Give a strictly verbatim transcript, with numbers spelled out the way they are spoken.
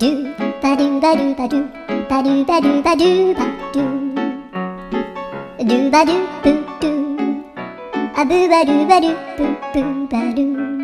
do ba do ba do ba do ba do ba do ba do ba do do ba do boo do a boo ba do ba do boo boo ba do.